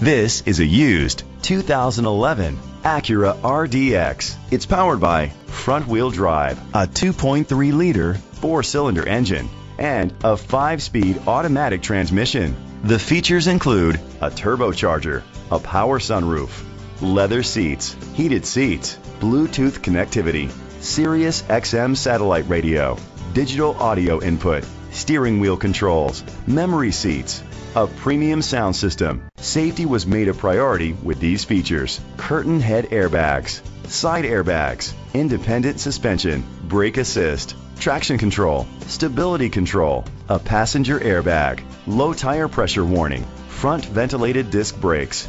This is a used 2011 Acura RDX. It's powered by front-wheel drive, a 2.3-liter four-cylinder engine, and a 5-speed automatic transmission. The features include a turbocharger, a power sunroof, leather seats, heated seats, Bluetooth connectivity, Sirius XM satellite radio, digital audio input, steering wheel controls, memory seats, a premium sound system. Safety was made a priority with these features: curtain head airbags, side airbags, independent suspension, brake assist, traction control, stability control, a passenger airbag, low tire pressure warning, front ventilated disc brakes,